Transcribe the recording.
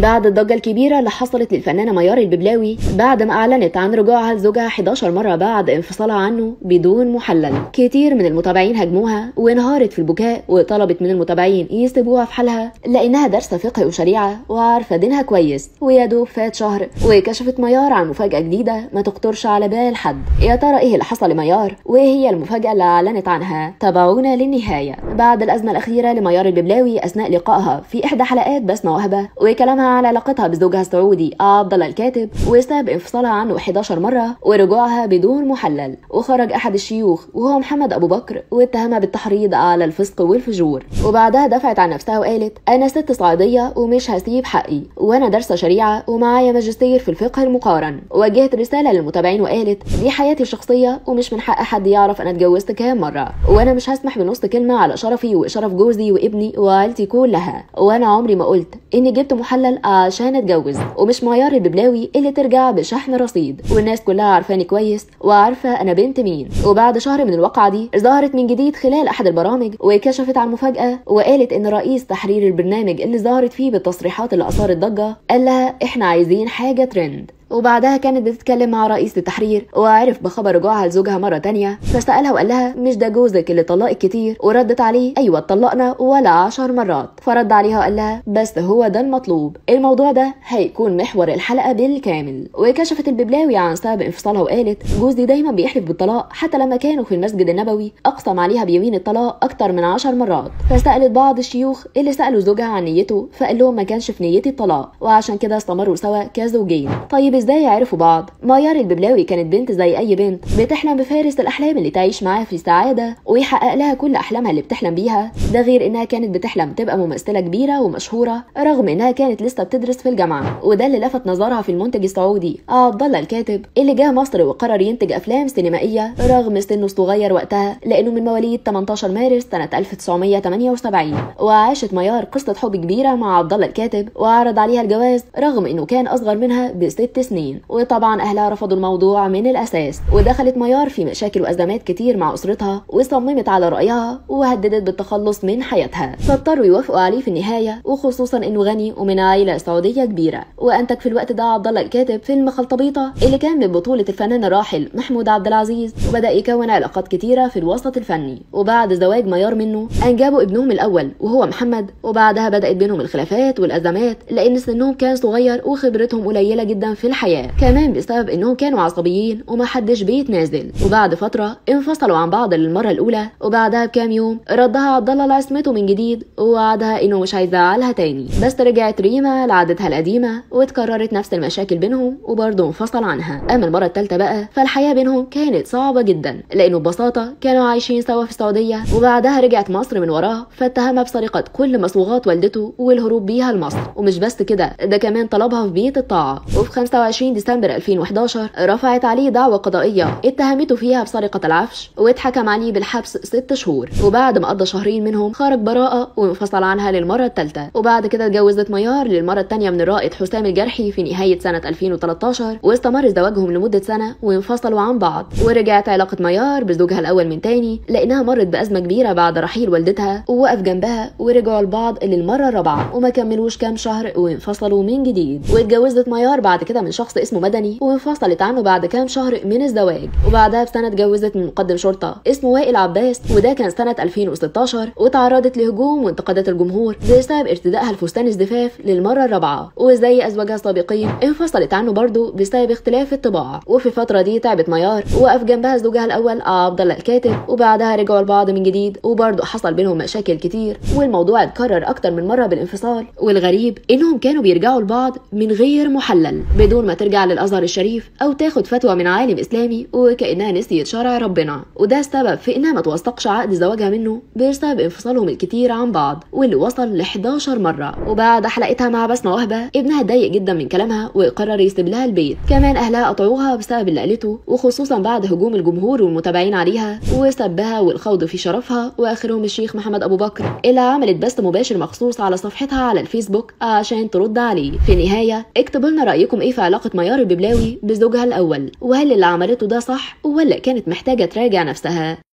بعد الضجة الكبيرة اللي حصلت للفنانة ميار الببلاوي بعد ما أعلنت عن رجوعها لزوجها 11 مرة بعد انفصالها عنه بدون محلل. كتير من المتابعين هاجموها وانهارت في البكاء وطلبت من المتابعين يسيبوها في حالها لأنها دارسة فقه وشريعة وعارفة دينها كويس، ويا دوب فات شهر وكشفت ميار عن مفاجأة جديدة ما تخطرش على بال حد. يا ترى إيه اللي حصل لميار وإيه هي المفاجأة اللي أعلنت عنها؟ تابعونا للنهاية. بعد الأزمة الأخيرة لميار الببلاوي أثناء لقائها في إحدى حلقات بسمة وهبة وكلامها على علاقتها بزوجها السعودي عبدالله الكاتب وسبب انفصالها عنه 11 مرة ورجوعها بدون محلل، وخرج أحد الشيوخ وهو محمد أبو بكر واتهمها بالتحريض على الفسق والفجور، وبعدها دفعت عن نفسها وقالت أنا ست صعيدية ومش هسيب حقي، وأنا دارسة شريعة ومعايا ماجستير في الفقه المقارن. وجهت رسالة للمتابعين وقالت دي حياتي الشخصية ومش من حق حد يعرف أنا اتجوزت كام مرة، وأنا مش هسمح بنص كلمة على شرفي وشرف جوزي وابني وعائلتي كلها، وأنا عمري ما قلت إني جبت محلل عشان اتجوز، ومش ميار الببلاوي اللي ترجع بشحن رصيد، والناس كلها عارفاني كويس وعارفه انا بنت مين. وبعد شهر من الواقعه دي ظهرت من جديد خلال احد البرامج وكشفت عن مفاجاه وقالت ان رئيس تحرير البرنامج اللي ظهرت فيه بالتصريحات اللي اثارت ضجه قال لها احنا عايزين حاجه ترند. وبعدها كانت بتتكلم مع رئيس التحرير وعرف بخبر رجوعها لزوجها مرة تانية، فسألها وقال لها مش ده جوزك اللي طلقك كتير؟ وردت عليه أيوة اتطلقنا ولا 10 مرات. فرد عليها وقال لها بس هو ده المطلوب، الموضوع ده هيكون محور الحلقة بالكامل. وكشفت الببلاوي عن سبب انفصالها وقالت جوزي دايما بيحلف بالطلاق، حتى لما كانوا في المسجد النبوي أقسم عليها بيمين الطلاق أكتر من 10 مرات. فسألت بعض الشيوخ اللي سألوا زوجها عن نيته فقال لهم ما كانش في نيتي الطلاق، وعشان كده استمروا سوا كزوجين. طيب ازاي عرفوا بعض؟ ميار الببلاوي كانت بنت زي اي بنت بتحلم بفارس الاحلام اللي تعيش معاه في سعاده ويحقق لها كل احلامها اللي بتحلم بيها، ده غير انها كانت بتحلم تبقى ممثله كبيره ومشهوره رغم انها كانت لسه بتدرس في الجامعه، وده اللي لفت نظرها في المنتج السعودي عبدالله الكاتب اللي جه مصر وقرر ينتج افلام سينمائيه رغم سنه الصغير وقتها لانه من مواليد 18 مارس سنه 1978. وعاشت ميار قصه حب كبيره مع عبدالله الكاتب وعرض عليها الجواز رغم انه كان اصغر منها ب6 سنين، وطبعا اهلها رفضوا الموضوع من الاساس، ودخلت ميار في مشاكل وازمات كتير مع اسرتها وصممت على رايها وهددت بالتخلص من حياتها، فاضطروا يوافقوا عليه في النهايه، وخصوصا انه غني ومن عائله سعوديه كبيره. وانتج في الوقت ده عبدالله الكاتب فيلم خلطبيطه اللي كان من بطوله الفنان الراحل محمود عبد العزيز، وبدا يكون علاقات كتيره في الوسط الفني. وبعد زواج ميار منه انجبوا ابنهم الاول وهو محمد، وبعدها بدات بينهم الخلافات والازمات لان سنهم كان صغير وخبرتهم قليله جدا في الحياه، كمان بسبب انهم كانوا عصبيين ومحدش بيتنازل. وبعد فتره انفصلوا عن بعض للمره الاولى، وبعدها بكام يوم ردها عبدالله لعصمته من جديد ووعدها انه مش هيزعلها تاني، بس رجعت ريما لعادتها القديمه وتكررت نفس المشاكل بينهم وبرضه انفصل عنها. اما المره الثالثه بقى فالحياه بينهم كانت صعبه جدا لانه ببساطه كانوا عايشين سوا في السعوديه، وبعدها رجعت مصر من وراه فاتهمها بسرقه كل مصبوغات والدته والهروب بيها لمصر، ومش بس كده ده كمان طلبها في بيت الطاعه. وفي 25 ديسمبر 2011 رفعت عليه دعوى قضائيه اتهمته فيها بسرقه العفش واتحكم عليه بالحبس 6 شهور، وبعد ما قضى شهرين منهم خرج براءه وانفصل عنها للمره الثالثه. وبعد كده اتجوزت ميار للمره الثانيه من الرائد حسام الجارحي في نهايه سنه 2013، واستمر زواجهم لمده سنه وانفصلوا عن بعض. ورجعت علاقه ميار بزوجها الاول من تاني لانها مرت بازمه كبيره بعد رحيل والدتها ووقف جنبها، ورجعوا لبعض للمره الرابعه وما كملوش كام شهر وانفصلوا من جديد. واتجوزت ميار بعد كده من شخص اسمه مدني وانفصلت عنه بعد كام شهر من الزواج، وبعدها بسنه اتجوزت من مقدم شرطه اسمه وائل عباس، وده كان سنه 2016، وتعرضت لهجوم وانتقادات الجمهور بسبب ارتدائها لفستان الزفاف للمره الرابعه، وزي ازواجها السابقين انفصلت عنه برضه بسبب اختلاف الطباع. وفي الفتره دي تعبت ميار ووقف جنبها زوجها الاول عبدالله الكاتب، وبعدها رجعوا لبعض من جديد وبرضه حصل بينهم مشاكل كتير، والموضوع اتكرر اكتر من مره بالانفصال. والغريب انهم كانوا بيرجعوا لبعض من غير محلل بدون ما ترجع للازهر الشريف او تاخد فتوى من عالم اسلامي وكانها نسيت شرع ربنا، وده السبب في انها ما توثقش عقد زواجها منه بسبب انفصالهم الكتير عن بعض واللي وصل ل 11 مره. وبعد حلقتها مع بسمه وهبه ابنها اتضايق جدا من كلامها وقرر يسيب لها البيت، كمان اهلها قطعوها بسبب اللي قالته وخصوصا بعد هجوم الجمهور والمتابعين عليها وسبها والخوض في شرفها، واخرهم الشيخ محمد ابو بكر اللي عملت بث مباشر مخصوص على صفحتها على الفيسبوك عشان ترد عليه. في النهايه اكتبوا لنا رايكم ايه في علاقه ميار الببلاوي بزوجها الاول، وهل اللي عملته ده صح ولا كانت محتاجه تراجع نفسها؟